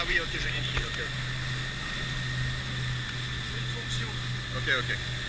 Ah oui, ok, j'ai compris, ok. C'est une fonction. Ok, ok.